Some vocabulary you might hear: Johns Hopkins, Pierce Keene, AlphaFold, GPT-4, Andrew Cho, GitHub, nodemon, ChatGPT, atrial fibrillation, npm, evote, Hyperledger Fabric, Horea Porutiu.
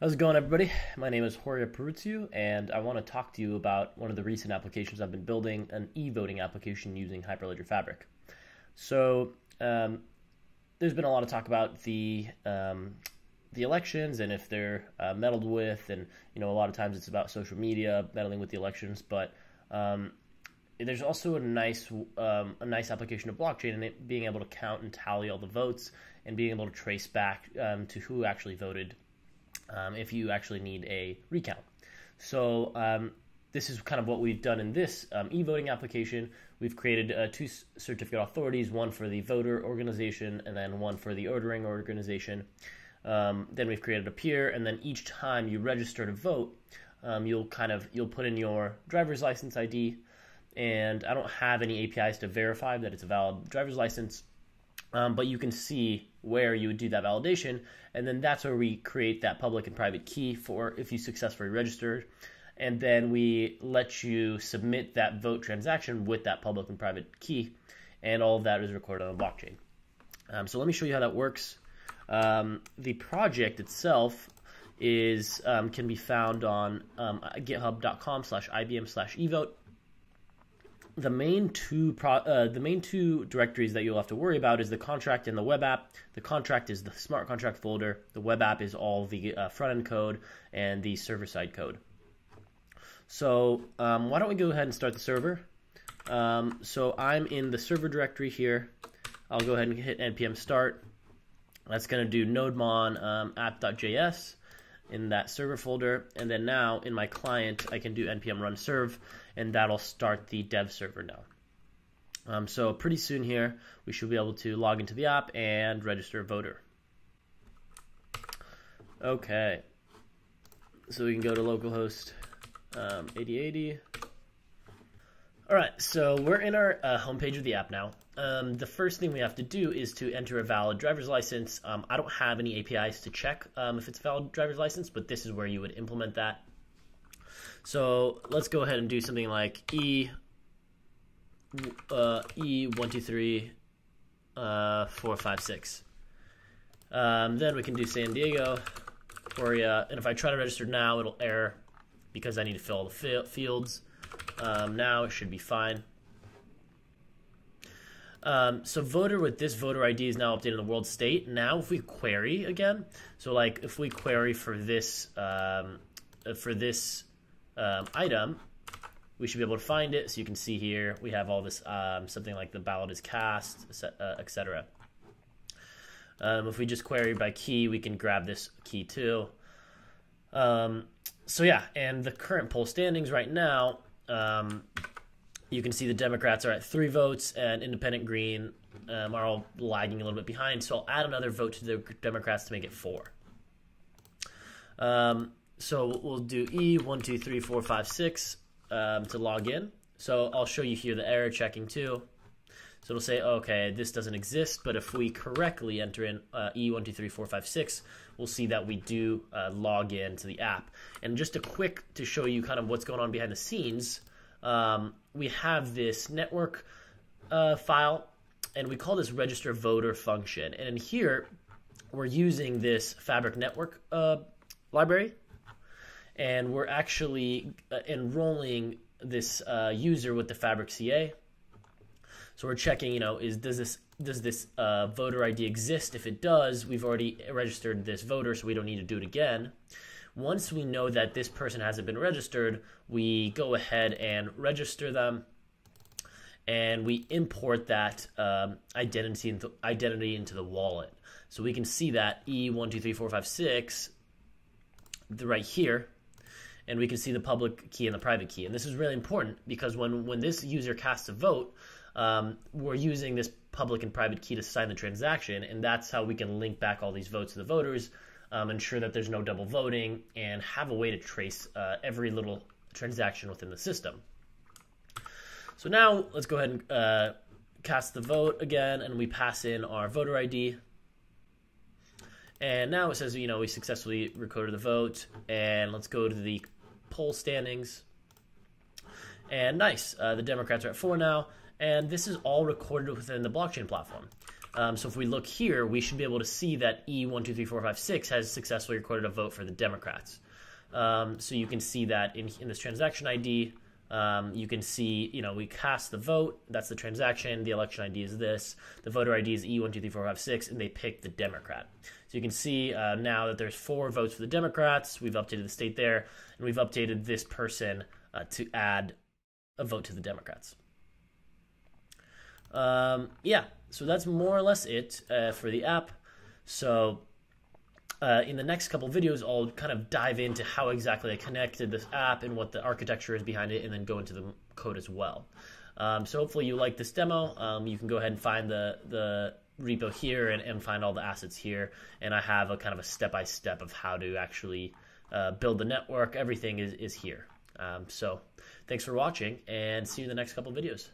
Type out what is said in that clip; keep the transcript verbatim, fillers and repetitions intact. How's it going, everybody? My name is Horea Porutiu, and I want to talk to you about one of the recent applications I've been building, an e-voting application using Hyperledger Fabric. So um, there's been a lot of talk about the um, the elections and if they're uh, meddled with, and you know a lot of times it's about social media meddling with the elections. But um, there's also a nice um, a nice application of blockchain and it being able to count and tally all the votes and being able to trace back um, to who actually voted. Um, if you actually need a recount. So um, this is kind of what we've done in this um, e-voting application. We've created uh, two certificate authorities, one for the voter organization and then one for the ordering organization. Um, then we've created a peer, and then each time you register to vote, um, you'll kind of you'll put in your driver's license I D, and I don't have any A P Is to verify that it's a valid driver's license. Um, but you can see where you would do that validation, and then that's where we create that public and private key for if you successfully registered, and then we let you submit that vote transaction with that public and private key, and all of that is recorded on the blockchain. Um, so let me show you how that works. Um, the project itself is um, can be found on um, github dot com slash I B M slash evote. The main two pro, uh, the main two directories that you'll have to worry about is the contract and the web app. The contract is the smart contract folder. The web app is all the uh, front end code and the server side code. So um, why don't we go ahead and start the server? Um, so I'm in the server directory here. I'll go ahead and hit npm start. That's going to do nodemon um, app.js in that server folder, and then now in my client I can do npm run serve, and that'll start the dev server now. Um, so pretty soon here we should be able to log into the app and register a voter. Okay, so we can go to localhost um, eighty eighty. Alright, so we're in our uh, homepage of the app now. Um, the first thing we have to do is to enter a valid driver's license. Um, I don't have any A P Is to check um, if it's a valid driver's license, but this is where you would implement that. So let's go ahead and do something like E, uh, E one two three, uh, four five six. Um, then we can do San Diego, Horea, and if I try to register now, it'll error because I need to fill all the fields. Um, now it should be fine. Um, so voter with this voter I D is now updated in the world state. Now if we query again, so like if we query for this um, for this um, item, we should be able to find it. So you can see here we have all this um, something like the ballot is cast, et cetera. Um, if we just query by key, we can grab this key too. Um, so yeah, and the current poll standings right now. Um, you can see the Democrats are at three votes and Independent Green um, are all lagging a little bit behind. So I'll add another vote to the Democrats to make it four. Um, so we'll do E one two three four five six um, to log in. So I'll show you here the error checking too. So it'll say, okay, this doesn't exist. But if we correctly enter in uh, E one two three four five six, we'll see that we do uh, log in to the app. And just a quick to show you kind of what's going on behind the scenes, um, we have this network uh, file, and we call this register voter function. And in here, we're using this Fabric network uh, library, and we're actually enrolling this uh, user with the Fabric C A. So we're checking, you know, is does this does this uh, voter I D exist? If it does, we've already registered this voter, so we don't need to do it again. Once we know that this person hasn't been registered, we go ahead and register them, and we import that um, identity into, identity into the wallet. So we can see that E one two three four five six right here. And we can see the public key and the private key. And this is really important because when, when this user casts a vote, um, we're using this public and private key to sign the transaction, and that's how we can link back all these votes to the voters, um, ensure that there's no double voting, and have a way to trace uh, every little transaction within the system. So now let's go ahead and uh, cast the vote again, and we pass in our voter I D. And now it says, you know, we successfully recorded the vote, and let's go to the poll standings, and nice, uh, the Democrats are at four now, and this is all recorded within the blockchain platform. Um, so if we look here, we should be able to see that E one two three four five six has successfully recorded a vote for the Democrats. Um, so you can see that in, in this transaction I D. Um, you can see, you know, we cast the vote. That's the transaction. The election I D is this. The voter I D is E one two three four five six, and they picked the Democrat. So you can see uh, now that there's four votes for the Democrats. We've updated the state there, and we've updated this person uh, to add a vote to the Democrats. Um, yeah, so that's more or less it uh, for the app. So uh, in the next couple videos, I'll kind of dive into how exactly I connected this app and what the architecture is behind it, and then go into the code as well. Um, so hopefully you like this demo. Um, you can go ahead and find the, the repo here and, and find all the assets here. And I have a kind of a step-by-step of how to actually uh, build the network. Everything is, is here. Um, so thanks for watching, and see you in the next couple videos.